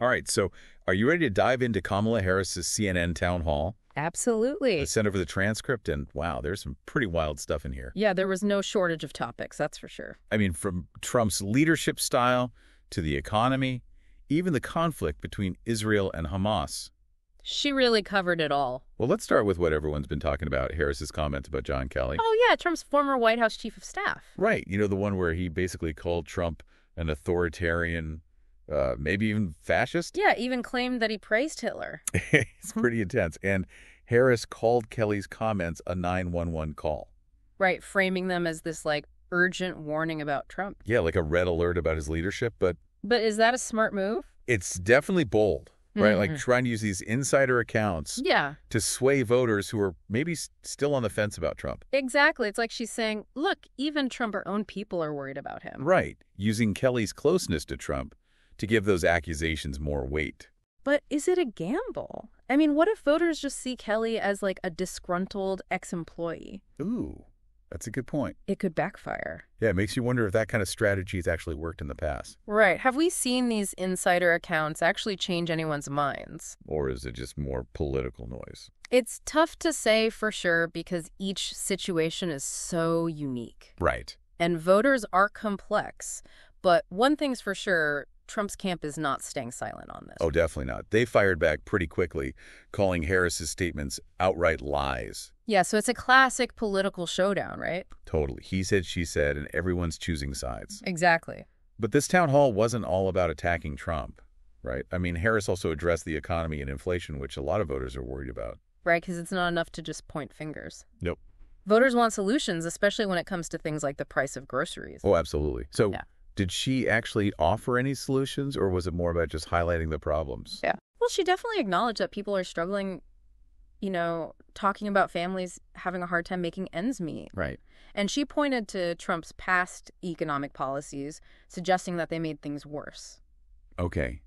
All right. So are you ready to dive into Kamala Harris's CNN town hall? Absolutely. I sent over the transcript, and wow, there's some pretty wild stuff in here. Yeah, there was no shortage of topics, that's for sure. I mean, from Trump's leadership style to the economy, even the conflict between Israel and Hamas. She really covered it all. Well, let's start with what everyone's been talking about, Harris's comments about John Kelly. Oh, yeah, Trump's former White House chief of staff. Right. You know, the one where he basically called Trump an authoritarian, maybe even fascist. Yeah, even claimed that he praised Hitler. It's pretty intense. And Harris called Kelly's comments a 911 call. Right, framing them as this, like, urgent warning about Trump. Yeah, like a red alert about his leadership, but... But is that a smart move? It's definitely bold. Right, like trying to use these insider accounts to sway voters who are maybe still on the fence about Trump. Exactly. It's like she's saying, look, even Trump's own people are worried about him. Right. Using Kelly's closeness to Trump to give those accusations more weight. But is it a gamble? I mean, what if voters just see Kelly as like a disgruntled ex-employee? Ooh, that's a good point. It could backfire. Yeah, it makes you wonder if that kind of strategy has actually worked in the past. Right. Have we seen these insider accounts actually change anyone's minds? Or is it just more political noise? It's tough to say for sure because each situation is so unique. Right. And voters are complex. But one thing's for sure, Trump's camp is not staying silent on this. Oh, definitely not. They fired back pretty quickly, calling Harris's statements outright lies. Yeah, so it's a classic political showdown, right? Totally. He said, she said, and everyone's choosing sides. Exactly. But this town hall wasn't all about attacking Trump, right? I mean, Harris also addressed the economy and inflation, which a lot of voters are worried about. Right, because it's not enough to just point fingers. Nope. Voters want solutions, especially when it comes to things like the price of groceries. Oh, absolutely. So did she actually offer any solutions, or was it more about just highlighting the problems? Yeah. Well, she definitely acknowledged that people are struggling, you know, talking about families having a hard time making ends meet. Right. And she pointed to Trump's past economic policies, suggesting that they made things worse. Okay.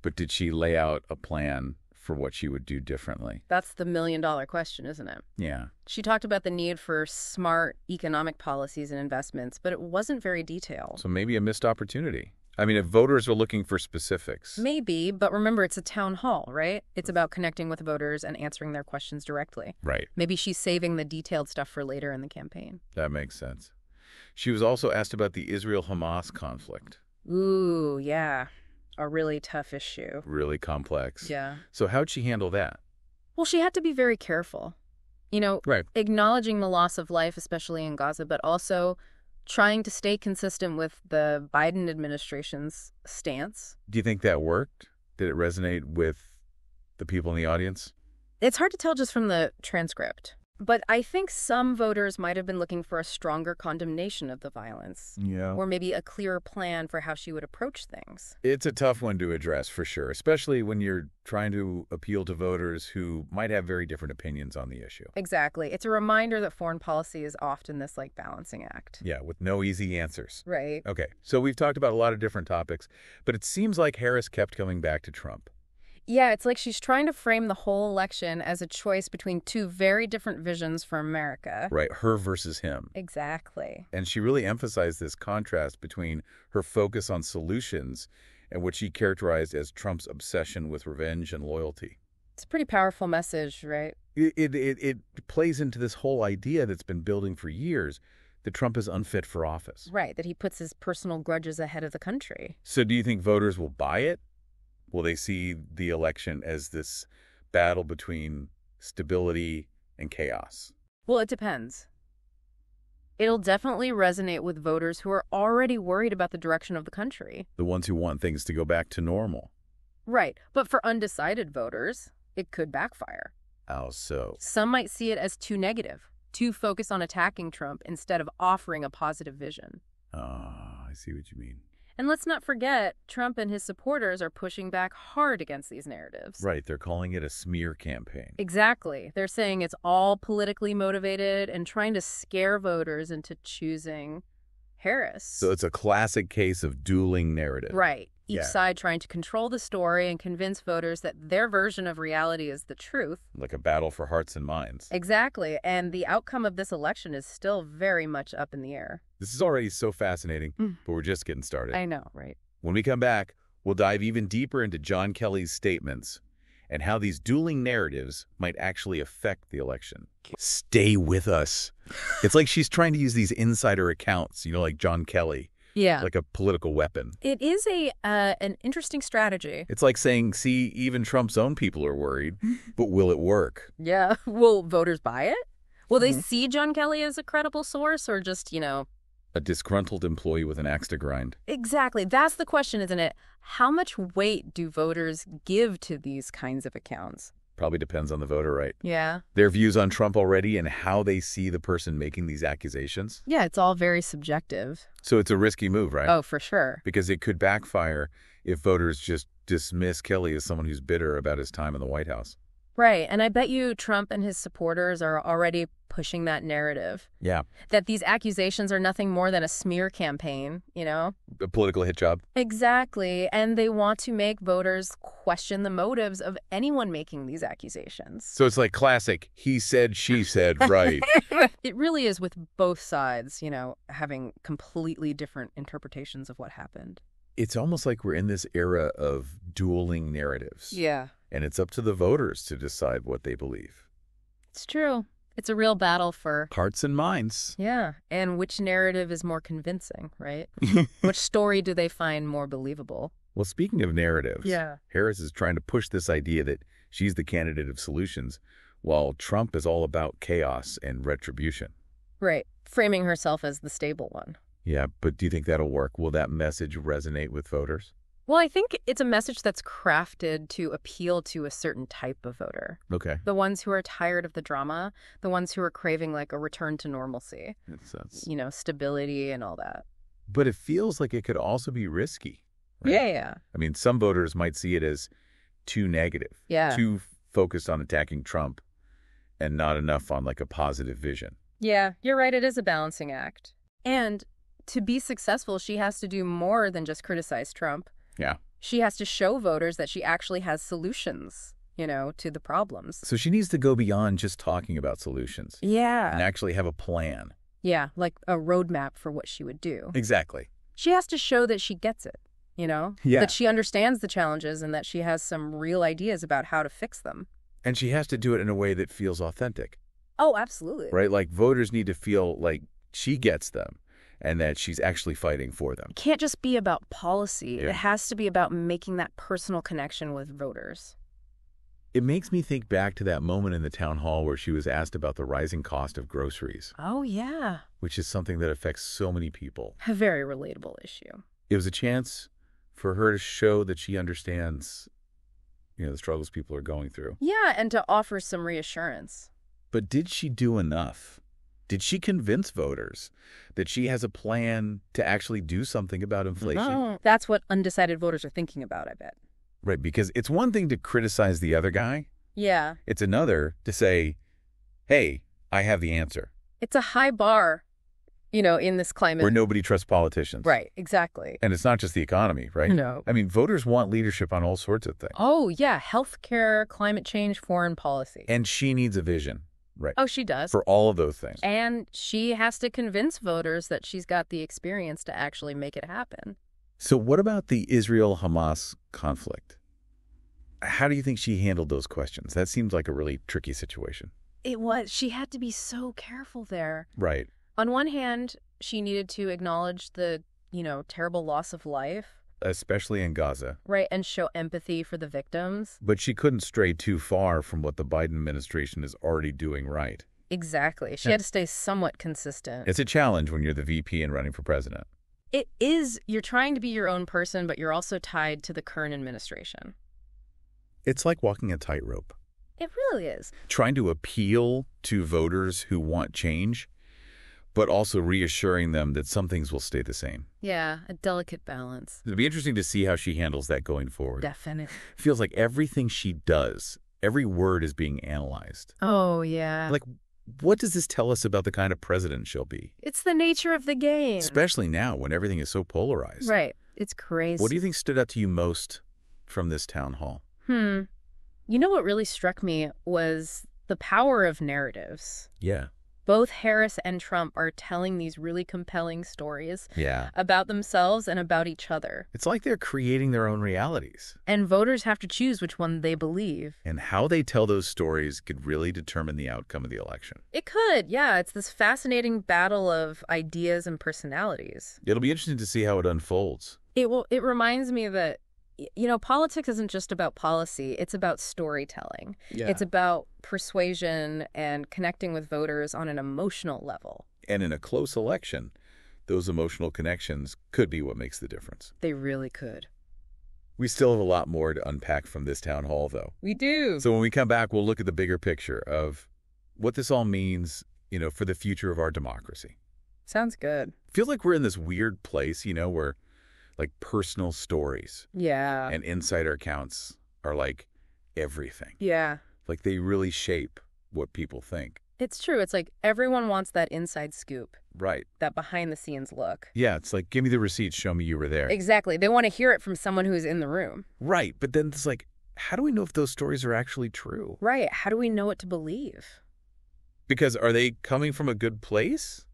But did she lay out a plan for what she would do differently? That's the million-dollar question, isn't it? Yeah. She talked about the need for smart economic policies and investments, but it wasn't very detailed. So maybe a missed opportunity. I mean, if voters are looking for specifics. Maybe, but remember, it's a town hall, right? It's about connecting with voters and answering their questions directly. Right. Maybe she's saving the detailed stuff for later in the campaign. That makes sense. She was also asked about the Israel-Hamas conflict. Ooh, yeah. A really tough issue. Really complex. Yeah. So how'd she handle that? Well, she had to be very careful. You know, acknowledging the loss of life, especially in Gaza, but also trying to stay consistent with the Biden administration's stance. Do you think that worked? Did it resonate with the people in the audience? It's hard to tell just from the transcript. But I think some voters might have been looking for a stronger condemnation of the violence. Yeah. Or maybe a clearer plan for how she would approach things. It's a tough one to address, for sure, especially when you're trying to appeal to voters who might have very different opinions on the issue. Exactly. It's a reminder that foreign policy is often this, like, balancing act. Yeah, with no easy answers. Right. Okay. So we've talked about a lot of different topics, but it seems like Harris kept coming back to Trump. Yeah, it's like she's trying to frame the whole election as a choice between two very different visions for America. Right, her versus him. Exactly. And she really emphasized this contrast between her focus on solutions and what she characterized as Trump's obsession with revenge and loyalty. It's a pretty powerful message, right? It plays into this whole idea that's been building for years that Trump is unfit for office. Right, that he puts his personal grudges ahead of the country. So do you think voters will buy it? Will they see the election as this battle between stability and chaos? Well, it depends. It'll definitely resonate with voters who are already worried about the direction of the country. The ones who want things to go back to normal. Right. But for undecided voters, it could backfire. How so? Some might see it as too negative, too focused on attacking Trump instead of offering a positive vision. Ah, I see what you mean. And let's not forget, Trump and his supporters are pushing back hard against these narratives. Right. They're calling it a smear campaign. Exactly. They're saying it's all politically motivated and trying to scare voters into choosing Harris. So it's a classic case of dueling narrative. Right. Each side trying to control the story and convince voters that their version of reality is the truth. Like a battle for hearts and minds. Exactly. And the outcome of this election is still very much up in the air. This is already so fascinating, but we're just getting started. I know, right? When we come back, We'll dive even deeper into John Kelly's statements and how these dueling narratives might actually affect the election. Stay with us. It's like she's trying to use these insider accounts, you know, like John Kelly. Yeah. Like a political weapon. It is an interesting strategy. It's like saying, see, even Trump's own people are worried, but will it work? Yeah. Will voters buy it? Will they see John Kelly as a credible source or just, you know, a disgruntled employee with an axe to grind? Exactly. That's the question, isn't it? How much weight do voters give to these kinds of accounts? Probably depends on the voter, right? Yeah. Their views on Trump already and how they see the person making these accusations. Yeah, it's all very subjective. So it's a risky move, right? Oh, for sure. Because it could backfire if voters just dismiss Kelly as someone who's bitter about his time in the White House. Right. And I bet you Trump and his supporters are already pushing that narrative. Yeah. That these accusations are nothing more than a smear campaign, you know? A political hit job. Exactly. And they want to make voters question the motives of anyone making these accusations. So it's like classic, he said, she said, right? It really is, with both sides, you know, having completely different interpretations of what happened. It's almost like we're in this era of dueling narratives. Yeah. And it's up to the voters to decide what they believe. It's true. It's a real battle for hearts and minds. Yeah. And which narrative is more convincing, right? Which story do they find more believable? Well, speaking of narratives, Harris is trying to push this idea that she's the candidate of solutions, while Trump is all about chaos and retribution. Right. Framing herself as the stable one. Yeah. But do you think that'll work? Will that message resonate with voters? Well, I think it's a message that's crafted to appeal to a certain type of voter. Okay. The ones who are tired of the drama, the ones who are craving like a return to normalcy, you know, stability and all that. But it feels like it could also be risky. Right? Yeah, yeah. I mean, some voters might see it as too negative, too focused on attacking Trump and not enough on like a positive vision. Yeah, you're right. It is a balancing act. And to be successful, she has to do more than just criticize Trump. Yeah. She has to show voters that she actually has solutions, you know, to the problems. So she needs to go beyond just talking about solutions. Yeah. And actually have a plan. Yeah, like a roadmap for what she would do. Exactly. She has to show that she gets it, you know? Yeah. That she understands the challenges and that she has some real ideas about how to fix them. And she has to do it in a way that feels authentic. Oh, absolutely. Right? Like voters need to feel like she gets them. And that she's actually fighting for them. It can't just be about policy. Yeah. It has to be about making that personal connection with voters. It makes me think back to that moment in the town hall where she was asked about the rising cost of groceries. Oh, yeah. Which is something that affects so many people. A very relatable issue. It was a chance for her to show that she understands, you know, the struggles people are going through. Yeah, and to offer some reassurance. But did she do enough? Did she convince voters that she has a plan to actually do something about inflation? No. That's what undecided voters are thinking about, I bet. Right, because it's one thing to criticize the other guy. Yeah. It's another to say, hey, I have the answer. It's a high bar, you know, in this climate. Where nobody trusts politicians. Right, exactly. And it's not just the economy, right? No. I mean, voters want leadership on all sorts of things. Oh, yeah. Healthcare, climate change, foreign policy. And she needs a vision. Right. Oh, she does. For all of those things. And she has to convince voters that she's got the experience to actually make it happen. So what about the Israel-Hamas conflict? How do you think she handled those questions? That seems like a really tricky situation. It was. She had to be so careful there. Right. On one hand, she needed to acknowledge the, you know, terrible loss of life. Especially in Gaza. Right, and show empathy for the victims. But she couldn't stray too far from what the Biden administration is already doing right. Exactly. She had to stay somewhat consistent. It's a challenge when you're the VP and running for president. It is. You're trying to be your own person, but you're also tied to the current administration. It's like walking a tightrope. It really is. Trying to appeal to voters who want change, but also reassuring them that some things will stay the same. Yeah, a delicate balance. It'll be interesting to see how she handles that going forward. Definitely. Feels like everything she does, every word is being analyzed. Oh, yeah. Like, what does this tell us about the kind of president she'll be? It's the nature of the game. Especially now when everything is so polarized. Right. It's crazy. What do you think stood out to you most from this town hall? You know what really struck me was the power of narratives. Yeah. both Harris and Trump are telling these really compelling stories about themselves and about each other. It's like they're creating their own realities. And voters have to choose which one they believe. And how they tell those stories could really determine the outcome of the election. It could, yeah. It's this fascinating battle of ideas and personalities. It'll be interesting to see how it unfolds. It reminds me that, you know, politics isn't just about policy. It's about storytelling. Yeah. It's about persuasion and connecting with voters on an emotional level. And in a close election, those emotional connections could be what makes the difference. They really could. We still have a lot more to unpack from this town hall, though. We do. So when we come back, we'll look at the bigger picture of what this all means, you know, for the future of our democracy. Sounds good. I feel like we're in this weird place, you know, where like personal stories and insider accounts are like everything. Yeah. Like they really shape what people think. It's true. It's like everyone wants that inside scoop. Right. That behind the scenes look. Yeah. It's like, give me the receipts. Show me you were there. Exactly. They want to hear it from someone who's in the room. Right. But then it's like, how do we know if those stories are actually true? Right. How do we know what to believe? Because are they coming from a good place?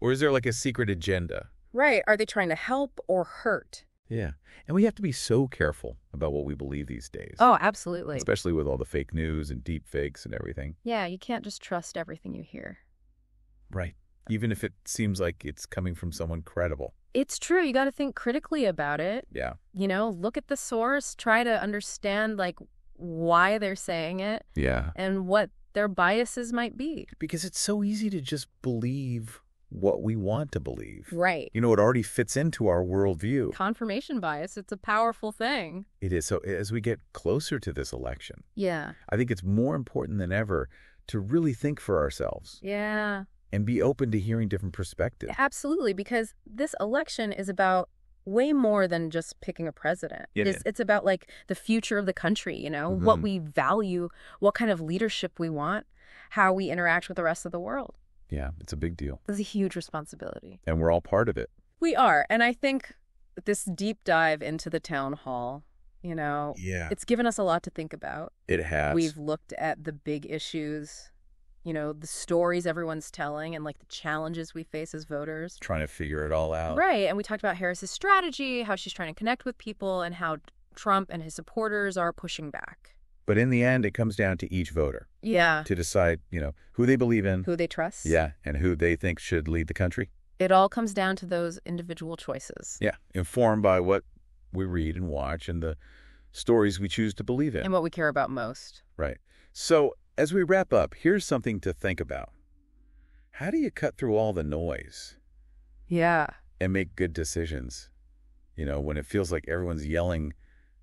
Or is there like a secret agenda? Right. Are they trying to help or hurt? Yeah. And we have to be so careful about what we believe these days. Oh, absolutely. Especially with all the fake news and deep fakes and everything. Yeah. You can't just trust everything you hear. Right. Even if it seems like it's coming from someone credible. It's true. You got to think critically about it. Yeah. You know, look at the source, try to understand like why they're saying it. Yeah. And what their biases might be. Because it's so easy to just believe what we want to believe. Right. You know, it already fits into our worldview. Confirmation bias, it's a powerful thing. It is. So as we get closer to this election, I think it's more important than ever to really think for ourselves. Yeah. And be open to hearing different perspectives. Absolutely, because this election is about way more than just picking a president. It's about like the future of the country, you know, what we value, what kind of leadership we want, how we interact with the rest of the world. Yeah, it's a big deal. It's a huge responsibility. And we're all part of it. We are. And I think this deep dive into the town hall, you know, it's given us a lot to think about. It has. We've looked at the big issues, you know, the stories everyone's telling and like the challenges we face as voters. Trying to figure it all out. Right. And we talked about Harris's strategy, how she's trying to connect with people and how Trump and his supporters are pushing back. But in the end, it comes down to each voter. Yeah. To decide, you know, who they believe in. Who they trust. Yeah. And who they think should lead the country. It all comes down to those individual choices. Yeah. Informed by what we read and watch and the stories we choose to believe in. And what we care about most. Right. So as we wrap up, here's something to think about. How do you cut through all the noise? Yeah. And make good decisions, you know, when it feels like everyone's yelling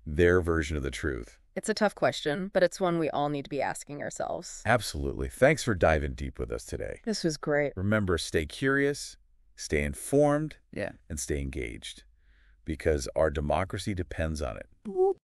their version of the truth? It's a tough question, but it's one we all need to be asking ourselves. Absolutely. Thanks for diving deep with us today. This was great. Remember, stay curious, stay informed, and stay engaged, because our democracy depends on it.